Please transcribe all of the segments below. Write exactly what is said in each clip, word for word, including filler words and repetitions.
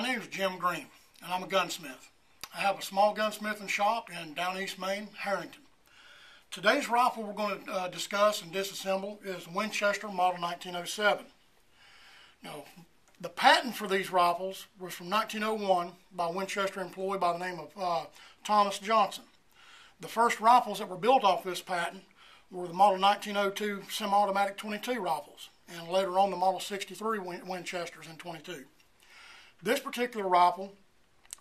My name is Jim Green, and I'm a gunsmith. I have a small gunsmithing shop in Down East Maine, Harrington. Today's rifle we're going to uh, discuss and disassemble is the Winchester Model nineteen oh seven. Now, the patent for these rifles was from nineteen oh one by a Winchester employee by the name of uh, Thomas Johnson. The first rifles that were built off this patent were the Model nineteen oh two semi-automatic twenty-two rifles, and later on the Model sixty-three Win Winchesters in twenty-two. This particular rifle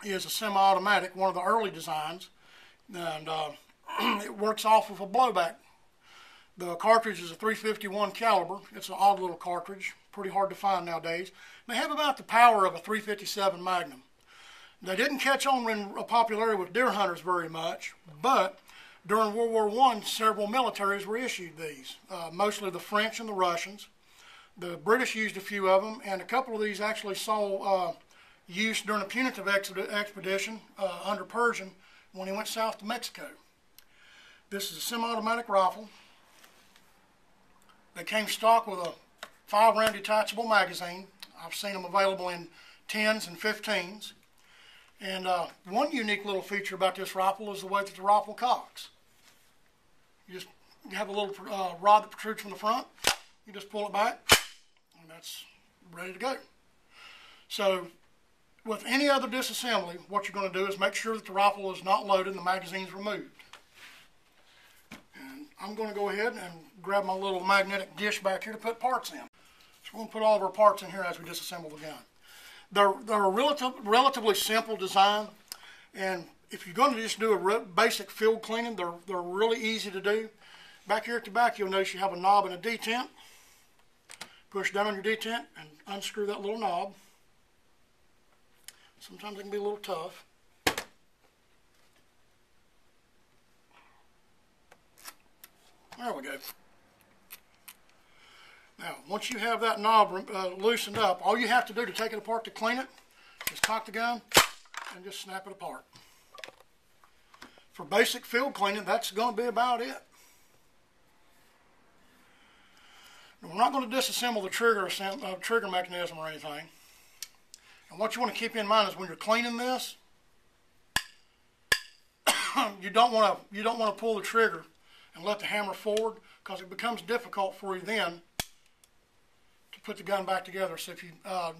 is a semi-automatic, one of the early designs, and uh, it works off of a blowback. The cartridge is a three fifty-one caliber. It's an odd little cartridge, pretty hard to find nowadays. They have about the power of a three fifty-seven Magnum. They didn't catch on in popularity with deer hunters very much, but during World War One, several militaries were issued these, uh, mostly the French and the Russians. The British used a few of them, and a couple of these actually saw uh, use during a punitive ex expedition uh, under Pershing when he went south to Mexico. This is a semi-automatic rifle. They came stock with a five round detachable magazine. I've seen them available in tens and fifteens. And uh, one unique little feature about this rifle is the way that the rifle cocks. You just have a little uh, rod that protrudes from the front. You just pull it back, and that's ready to go. So, with any other disassembly, what you're going to do is make sure that the rifle is not loaded and the magazine's removed. And I'm going to go ahead and grab my little magnetic dish back here to put parts in. So we're going to put all of our parts in here as we disassemble the gun. They're, they're a relative, relatively simple design, and if you're going to just do a basic field cleaning, they're, they're really easy to do. Back here at the back, you'll notice you have a knob and a detent. Push down on your detent and unscrew that little knob. Sometimes it can be a little tough. There we go. Now, once you have that knob uh, loosened up, all you have to do to take it apart to clean it is cock the gun and just snap it apart. For basic field cleaning, that's going to be about it. Now, we're not going to disassemble the trigger, uh, trigger mechanism or anything. And what you want to keep in mind is when you're cleaning this, you don't want to you don't want to pull the trigger and let the hammer forward, because it becomes difficult for you then to put the gun back together. So if you uh,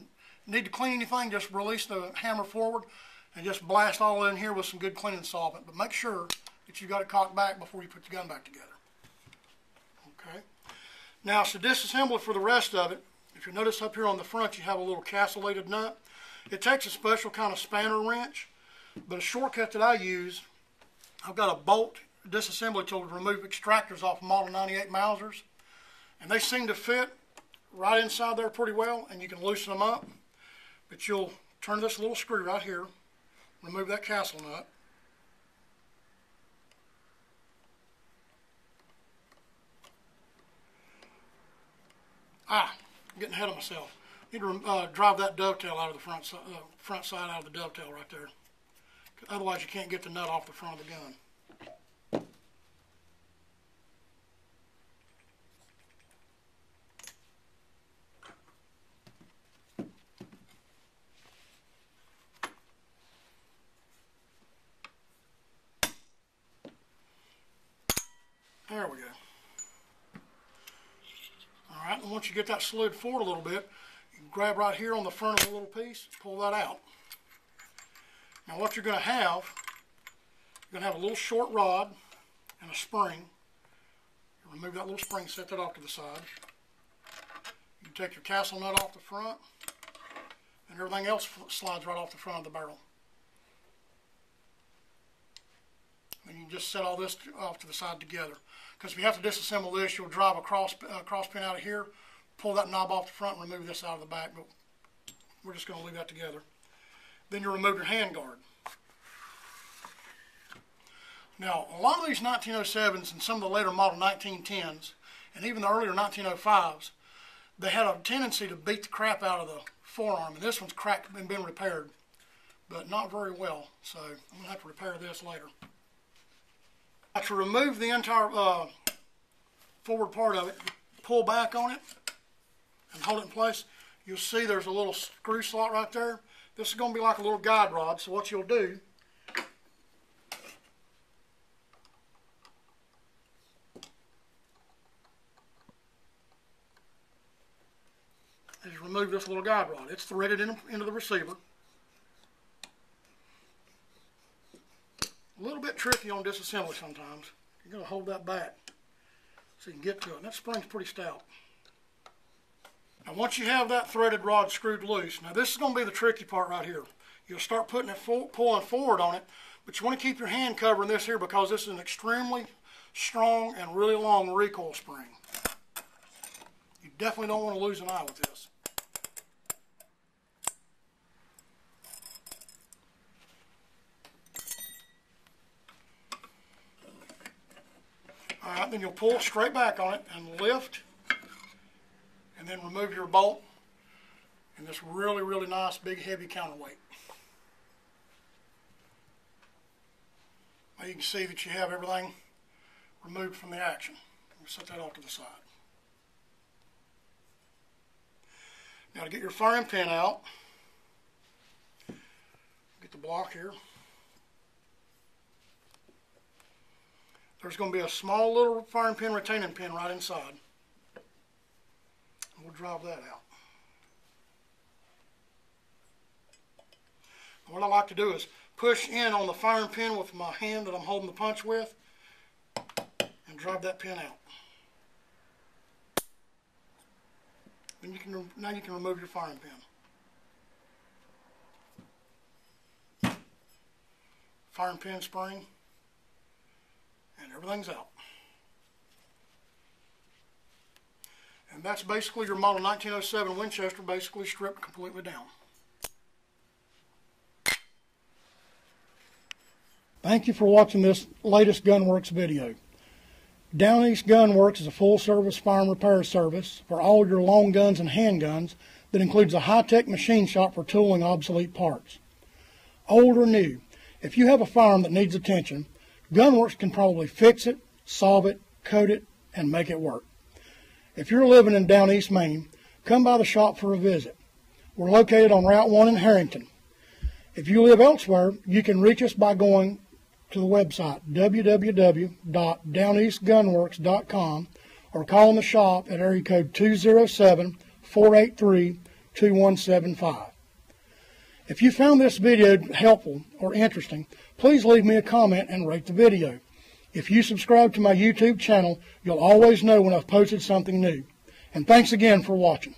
need to clean anything, just release the hammer forward and just blast all in here with some good cleaning solvent. But make sure that you got it cocked back before you put the gun back together. Okay. Now, to disassemble it for the rest of it, if you notice up here on the front, you have a little castellated nut. It takes a special kind of spanner wrench, but a shortcut that I use, I've got a bolt disassembly tool to remove extractors off Model ninety-eight Mausers, and they seem to fit right inside there pretty well, and you can loosen them up. But you'll turn this little screw right here, remove that castle nut. Ah, I'm getting ahead of myself. Need to uh, drive that dovetail out of the front, si uh, front side out of the dovetail right there. Otherwise, you can't get the nut off the front of the gun. There we go. Alright, and once you get that slid forward a little bit, you can grab right here on the front of the little piece, pull that out. Now what you're going to have, you're going to have a little short rod and a spring. You remove that little spring, set that off to the side. You take your castle nut off the front, and everything else slides right off the front of the barrel. And you can just set all this off to the side together. Because if you have to disassemble this, you'll drive a cross, uh, cross pin out of here, pull that knob off the front, and remove this out of the back. But we're just going to leave that together. Then you remove your hand guard. Now, a lot of these nineteen oh sevens and some of the later model nineteen tens, and even the earlier nineteen oh fives, they had a tendency to beat the crap out of the forearm. And this one's cracked and been repaired, but not very well. So I'm going to have to repair this later. To remove the entire uh, forward part of it, pull back on it and hold it in place. You'll see there's a little screw slot right there. This is going to be like a little guide rod, so what you'll do, remove this little guide rod. It's threaded in, into the receiver. A little bit tricky on disassembly sometimes. You're going to hold that back so you can get to it. And that spring's pretty stout. Now once you have that threaded rod screwed loose, now this is going to be the tricky part right here. You'll start putting it full, pulling forward on it, but you want to keep your hand covering this here because this is an extremely strong and really long recoil spring. You definitely don't want to lose an eye with this. Alright, then you'll pull straight back on it and lift, and then remove your bolt and this really, really nice big heavy counterweight. Now you can see that you have everything removed from the action. We'll set that off to the side. Now to get your firing pin out, get the block here. There's going to be a small little firing pin retaining pin right inside. We'll drive that out. What I like to do is push in on the firing pin with my hand that I'm holding the punch with and drive that pin out. Then you can, now you can remove your firing pin. Firing pin spring. And everything's out. And that's basically your Model nineteen oh seven Winchester basically stripped completely down. Thank you for watching this latest Gunworks video. Down East Gunworks is a full-service fire and repair service for all your long guns and handguns that includes a high-tech machine shop for tooling obsolete parts. Old or new, if you have a firearm that needs attention, Gunworks can probably fix it, solve it, coat it, and make it work. If you're living in Down East Maine, come by the shop for a visit. We're located on Route one in Harrington. If you live elsewhere, you can reach us by going to the website w w w dot down east gunworks dot com or calling the shop at area code two zero seven, four eight three, two one seven five. If you found this video helpful or interesting, please leave me a comment and rate the video. If you subscribe to my YouTube channel, you'll always know when I've posted something new. And thanks again for watching.